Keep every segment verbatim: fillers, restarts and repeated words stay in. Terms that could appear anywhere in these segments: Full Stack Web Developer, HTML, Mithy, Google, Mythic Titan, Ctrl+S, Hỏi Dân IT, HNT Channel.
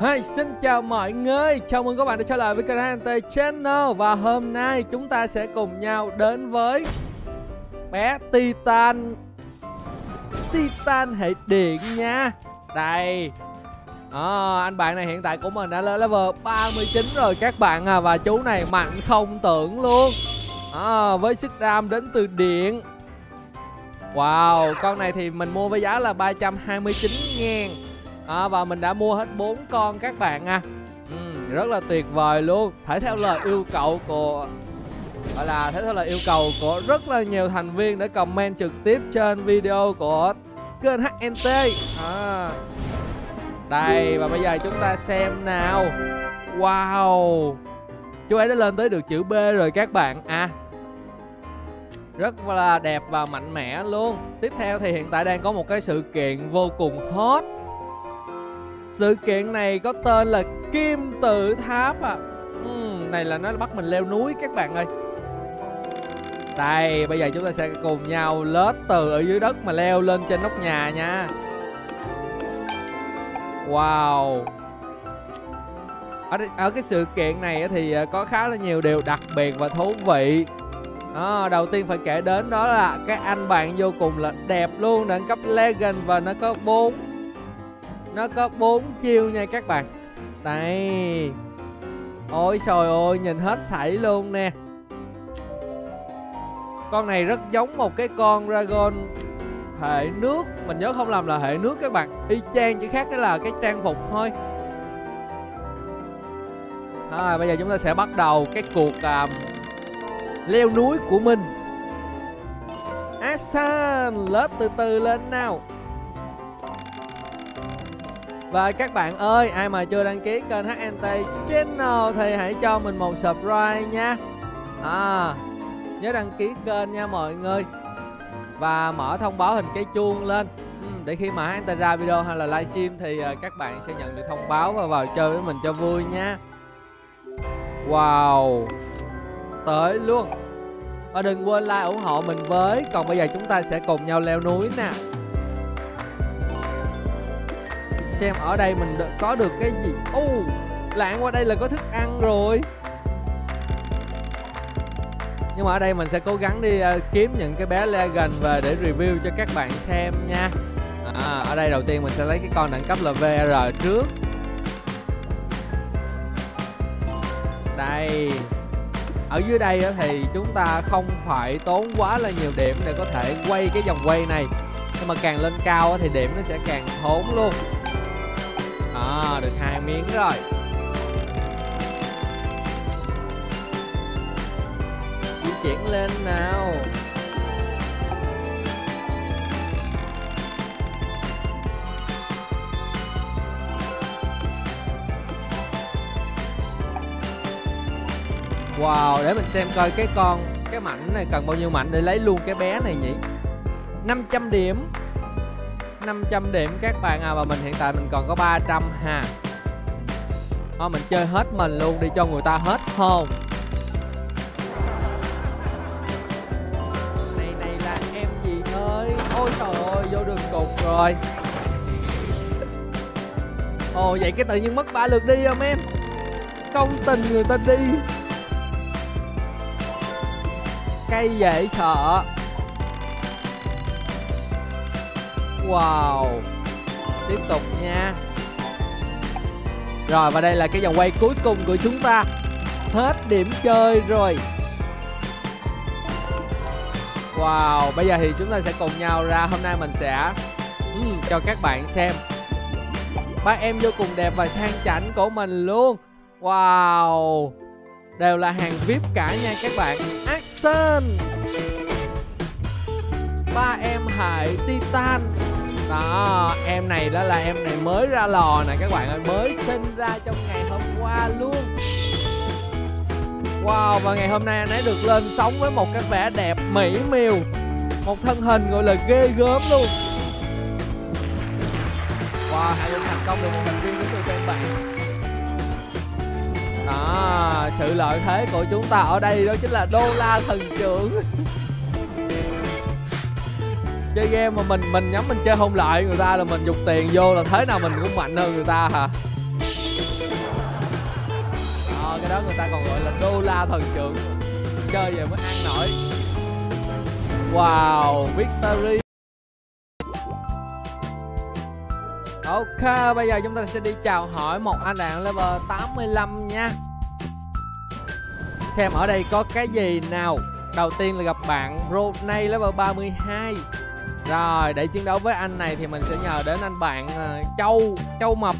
Hey, xin chào mọi người, chào mừng các bạn đã trở lại với kênh hát en tê Channel. Và hôm nay chúng ta sẽ cùng nhau đến với bé Titan Titan hệ điện nha. Đây à, anh bạn này hiện tại của mình đã lên level ba mươi chín rồi các bạn à. Và chú này mạnh không tưởng luôn à, với sức đam đến từ điện. Wow, con này thì mình mua với giá là ba trăm hai mươi chín ngàn. À, và mình đã mua hết bốn con các bạn à. Ừ, rất là tuyệt vời luôn. Thể theo lời yêu cầu của Gọi là thể theo lời yêu cầu của rất là nhiều thành viên để comment trực tiếp trên video của kênh hát en tê à. Đây, và bây giờ chúng ta xem nào. Wow, chú ấy đã lên tới được chữ B rồi các bạn à. Rất là đẹp và mạnh mẽ luôn. Tiếp theo thì hiện tại đang có một cái sự kiện vô cùng hot. Sự kiện này có tên là Kim Tự Tháp à. uhm, Này là nó bắt mình leo núi các bạn ơi. Đây, bây giờ chúng ta sẽ cùng nhau lết từ ở dưới đất mà leo lên trên nóc nhà nha. Wow, Ở, ở cái sự kiện này thì có khá là nhiều điều đặc biệt và thú vị à. Đầu tiên phải kể đến đó là cái anh bạn vô cùng là đẹp luôn, đẳng cấp Legend và nó có bốn Nó có bốn chiêu nha các bạn. Đây. Ôi trời ơi, nhìn hết sảy luôn nè. Con này rất giống một cái con dragon hệ nước, mình nhớ không lầm là hệ nước các bạn. Y chang, chỉ khác đó là cái trang phục thôi. Thôi, bây giờ chúng ta sẽ bắt đầu cái cuộc um, leo núi của mình. Action, lết từ từ lên nào. Và các bạn ơi, ai mà chưa đăng ký kênh hát en tê Channel thì hãy cho mình một subscribe nha. À, nhớ đăng ký kênh nha mọi người. Và mở thông báo hình cái chuông lên để khi mà hát en tê ra video hay là live stream thì các bạn sẽ nhận được thông báo và vào chơi với mình cho vui nha. Wow, tới luôn. Và đừng quên like ủng hộ mình với. Còn bây giờ chúng ta sẽ cùng nhau leo núi nè. Xem ở đây mình có được cái gì. Oh, lạng qua đây là có thức ăn rồi. Nhưng mà ở đây mình sẽ cố gắng đi uh, kiếm những cái bé Legend về để review cho các bạn xem nha à. Ở đây đầu tiên mình sẽ lấy cái con đẳng cấp là vê rờ trước. Đây. Ở dưới đây thì chúng ta không phải tốn quá là nhiều điểm để có thể quay cái vòng quay này. Nhưng mà càng lên cao thì điểm nó sẽ càng thốn luôn. À, được hai miếng rồi. Di chuyển lên nào. Wow, để mình xem coi cái con cái mảnh này cần bao nhiêu mảnh để lấy luôn cái bé này nhỉ. Năm trăm điểm, năm trăm điểm các bạn à. Và mình hiện tại mình còn có ba trăm ha. Thôi mình chơi hết mình luôn đi cho người ta hết hồn. Này này là em gì ơi. Ôi trời ơi, vô đường cục rồi. Ồ vậy cái tự nhiên mất ba lượt đi không em. Công tình người ta đi. Cây dễ sợ. Wow, tiếp tục nha. Rồi và đây là cái vòng quay cuối cùng của chúng ta. Hết điểm chơi rồi. Wow, bây giờ thì chúng ta sẽ cùng nhau ra. Hôm nay mình sẽ uhm, cho các bạn xem ba em vô cùng đẹp và sang chảnh của mình luôn. Wow, đều là hàng vi ai pi cả nha các bạn. Action. Ba em hệ Titan. Đó, em này đó là em này mới ra lò nè các bạn ơi, mới sinh ra trong ngày hôm qua luôn. Wow, và ngày hôm nay anh ấy được lên sóng với một cái vẻ đẹp mỹ miều, một thân hình gọi là ghê gớm luôn. Wow, hãy luôn thành công được một thành viên đến từ các bạn. Đó, sự lợi thế của chúng ta ở đây đó chính là đô la thần trưởng. Chơi game mà mình mình nhắm mình chơi không lại người ta là mình dục tiền vô là thế nào mình cũng mạnh hơn người ta hả. cái đó người ta còn gọi là đô la thần trượng, chơi về mới ăn nổi. Wow, victory. Ok, bây giờ chúng ta sẽ đi chào hỏi một anh đàn level tám mươi lăm nha. Xem ở đây có cái gì nào. Đầu tiên là gặp bạn Rodney level ba mươi hai. Rồi, để chiến đấu với anh này thì mình sẽ nhờ đến anh bạn uh, Châu, Châu Mập.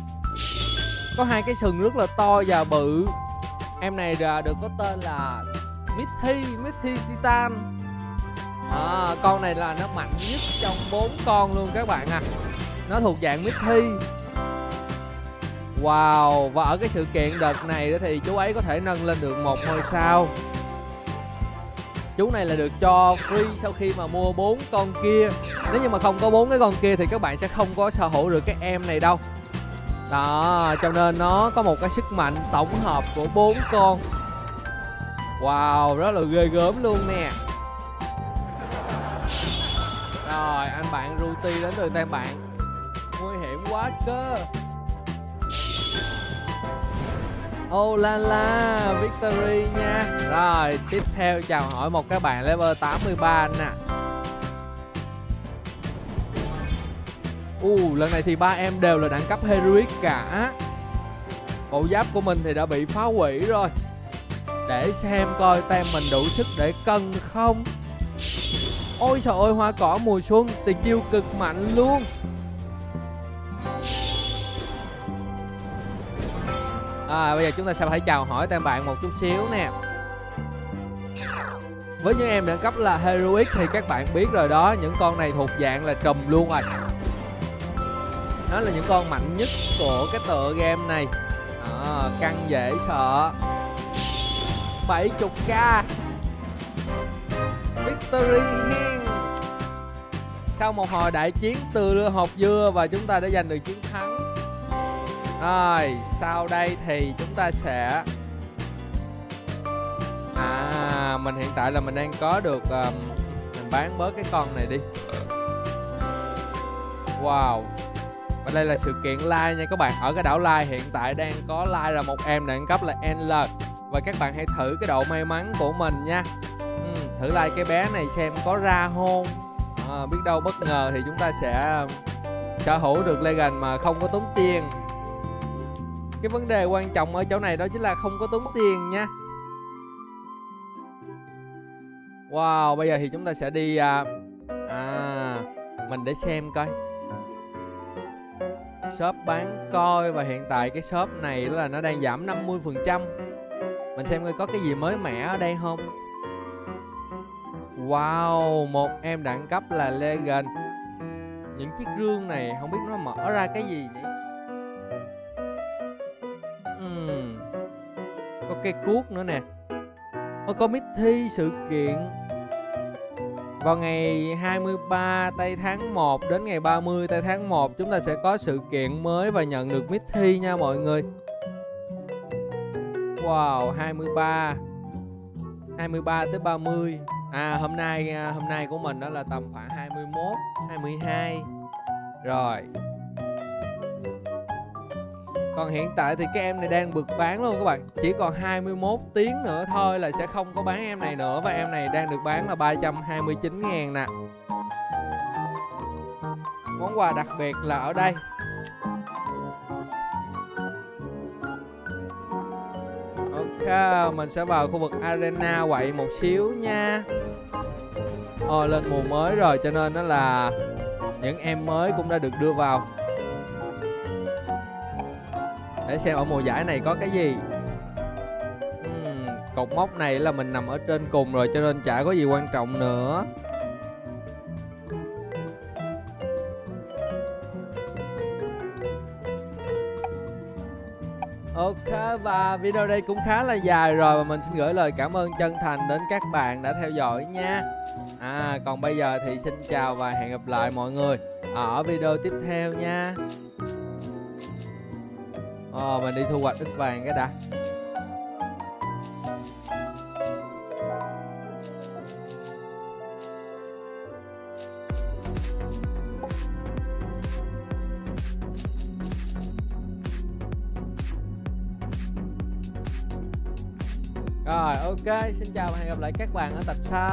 Có hai cái sừng rất là to và bự. Em này được có tên là Mithy, Mythic Titan. À, con này là nó mạnh nhất trong bốn con luôn các bạn à. Nó thuộc dạng Mithy. Wow, và ở cái sự kiện đợt này thì chú ấy có thể nâng lên được một ngôi sao. Chú này là được cho free sau khi mà mua bốn con kia. Nếu như mà không có bốn cái con kia thì các bạn sẽ không có sở hữu được cái em này đâu. Đó, cho nên nó có một cái sức mạnh tổng hợp của bốn con. Wow, rất là ghê gớm luôn nè. Rồi, anh bạn Ruti đến từ Tam Bạn. Nguy hiểm quá cơ. Oh la la, victory nha. Rồi, tiếp theo chào hỏi một cái bạn level tám mươi ba nè. Uh, lần này thì ba em đều là đẳng cấp heroic cả. Bộ giáp của mình thì đã bị phá hủy rồi. Để xem coi tem mình đủ sức để cân không. Ôi trời ơi, hoa cỏ mùa xuân, tiền chiêu cực mạnh luôn. À, bây giờ chúng ta sẽ phải chào hỏi tem bạn một chút xíu nè. Với những em đẳng cấp là heroic thì các bạn biết rồi đó, những con này thuộc dạng là trùm luôn rồi. Nó là những con mạnh nhất của cái tựa game này. À, căng dễ sợ. Bảy mươi k victory hen. Sau một hồi đại chiến từ hột dưa và chúng ta đã giành được chiến thắng. Rồi, sau đây thì chúng ta sẽ à mình hiện tại là mình đang có được um, mình bán bớt cái con này đi. Wow, và đây là sự kiện live nha các bạn. Ở cái đảo live hiện tại đang có live là một em đẳng cấp là en lờ. Và các bạn hãy thử cái độ may mắn của mình nha. ừ, Thử like cái bé này xem có ra hôn. à, Biết đâu bất ngờ thì chúng ta sẽ sở hữu được legend mà không có tốn tiền. Cái vấn đề quan trọng ở chỗ này đó chính là không có tốn tiền nha. Wow, bây giờ thì chúng ta sẽ đi à, à mình để xem coi shop bán coi. Và hiện tại cái shop này là nó đang giảm năm mươi phần trăm. Mình xem coi có cái gì mới mẻ ở đây không. Wow, một em đẳng cấp là legend. Những chiếc rương này không biết nó mở ra cái gì nhỉ. uhm. Có cây cuốc nữa nè. Ôi, có Mithy sự kiện vào ngày hai mươi ba tây tháng một đến ngày ba mươi tây tháng một. Chúng ta sẽ có sự kiện mới và nhận được Mithy nha mọi người. Wow, hai mươi ba tới ba mươi. À, hôm nay hôm nay của mình đó là tầm khoảng hai mươi mốt, hai mươi hai. Rồi, còn hiện tại thì các em này đang được bán luôn các bạn. Chỉ còn hai mươi mốt tiếng nữa thôi là sẽ không có bán em này nữa. Và em này đang được bán là ba trăm hai mươi chín ngàn nè. Món quà đặc biệt là ở đây. Ok, mình sẽ vào khu vực arena quậy một xíu nha. Ồ, lên mùa mới rồi cho nên nó là những em mới cũng đã được đưa vào. Để xem ở mùa giải này có cái gì. uhm, Cột mốc này là mình nằm ở trên cùng rồi cho nên chả có gì quan trọng nữa. Ok, và video đây cũng khá là dài rồi. Và mình xin gửi lời cảm ơn chân thành đến các bạn đã theo dõi nha. À, còn bây giờ thì xin chào và hẹn gặp lại mọi người ở video tiếp theo nha. Ờ, mình đi thu hoạch ít vàng cái đã. Rồi ok, xin chào và hẹn gặp lại các bạn ở tập sau.